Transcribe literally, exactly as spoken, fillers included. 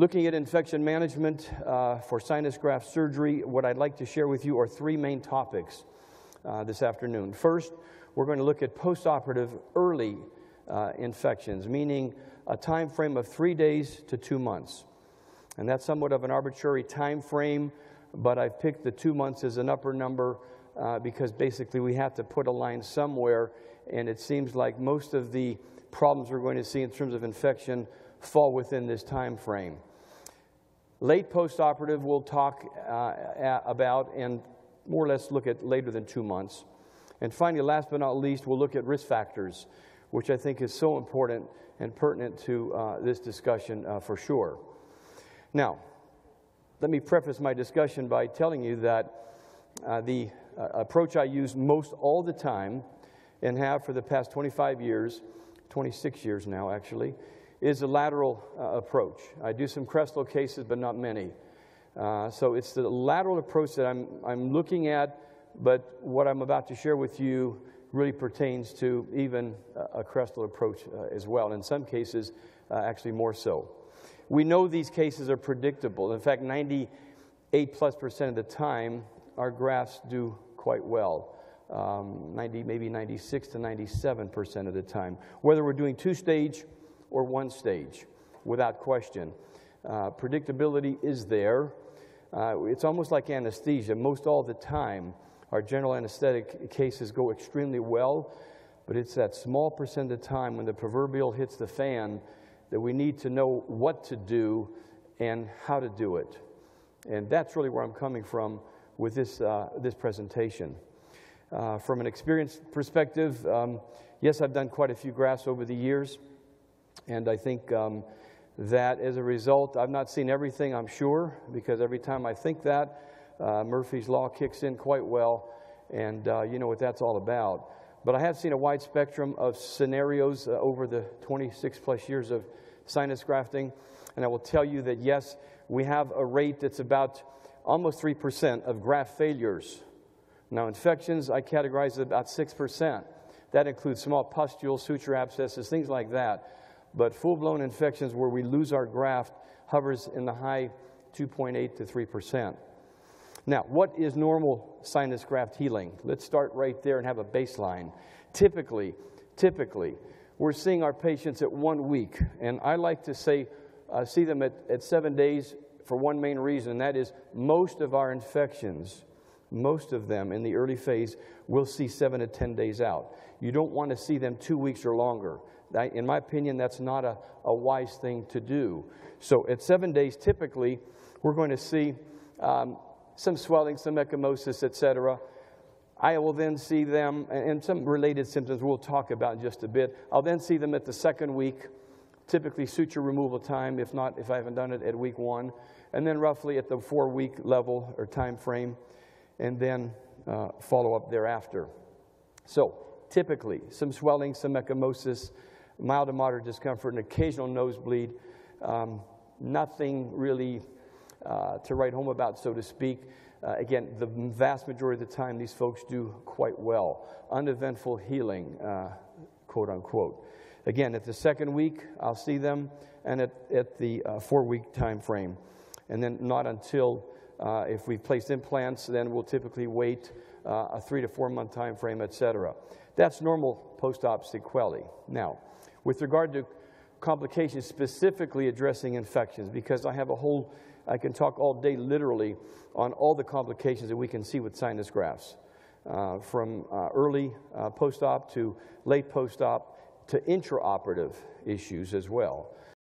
Looking at infection management uh, for sinus graft surgery, what I'd like to share with you are three main topics uh, this afternoon. First, we're going to look at postoperative early uh, infections, meaning a time frame of three days to two months. And that's somewhat of an arbitrary time frame, but I've picked the two months as an upper number uh, because basically we have to put a line somewhere, and it seems like most of the problems we're going to see in terms of infection fall within this time frame. Late postoperative we'll talk uh, about and more or less look at later than two months. And finally, last but not least, we'll look at risk factors, which I think is so important and pertinent to uh, this discussion uh, for sure. Now, let me preface my discussion by telling you that uh, the uh, approach I use most all the time and have for the past twenty-five years, twenty-six years now actually, is a lateral uh, approach. I do some Creslow cases, but not many. Uh, so it's the lateral approach that I'm, I'm looking at, but what I'm about to share with you really pertains to even a, a Creslow approach uh, as well. In some cases, uh, actually more so. We know these cases are predictable. In fact, ninety-eight plus percent of the time, our grafts do quite well. Um, ninety, maybe ninety-six to ninety-seven percent of the time, whether we're doing two-stage or one stage, without question. Uh, predictability is there. Uh, it's almost like anesthesia. Most all the time, our general anesthetic cases go extremely well, but it's that small percent of the time when the proverbial hits the fan that we need to know what to do and how to do it. And that's really where I'm coming from with this, uh, this presentation. Uh, from an experience perspective, um, yes, I've done quite a few grafts over the years. And I think um, that as a result, I've not seen everything, I'm sure, because every time I think that, uh, Murphy's Law kicks in quite well, and uh, you know what that's all about. But I have seen a wide spectrum of scenarios uh, over the twenty-six plus years of sinus grafting, and I will tell you that, yes, we have a rate that's about almost three percent of graft failures. Now, infections, I categorize at about six percent. That includes small pustules, suture abscesses, things like that. But full-blown infections where we lose our graft hovers in the high two point eight to three percent. Now, what is normal sinus graft healing? Let's start right there and have a baseline. Typically, typically, we're seeing our patients at one week. And I like to say, uh, see them at, at seven days for one main reason, and that is most of our infections, most of them in the early phase, we'll see seven to ten days out. You don't want to see them two weeks or longer. In my opinion, that's not a, a wise thing to do. So at seven days, typically, we're going to see um, some swelling, some ecchymosis, et cetera. I will then see them, and some related symptoms we'll talk about in just a bit. I'll then see them at the second week, typically suture removal time, if not, if I haven't done it, at week one, and then roughly at the four-week level or time frame, and then uh, follow up thereafter. So typically, some swelling, some ecchymosis, mild to moderate discomfort, an occasional nosebleed, um, nothing really uh, to write home about, so to speak. Uh, again, the vast majority of the time, these folks do quite well. Uneventful healing, uh, quote unquote. Again, at the second week, I'll see them, and at, at the uh, four-week time frame. And then not until, uh, if we've placed implants, then we'll typically wait uh, a three to four-month time frame, et cetera. That's normal post-op sequelae. Now, with regard to complications, specifically addressing infections, because I have a whole, I can talk all day literally on all the complications that we can see with sinus grafts, uh, from uh, early uh, post-op to late post-op to intraoperative issues as well.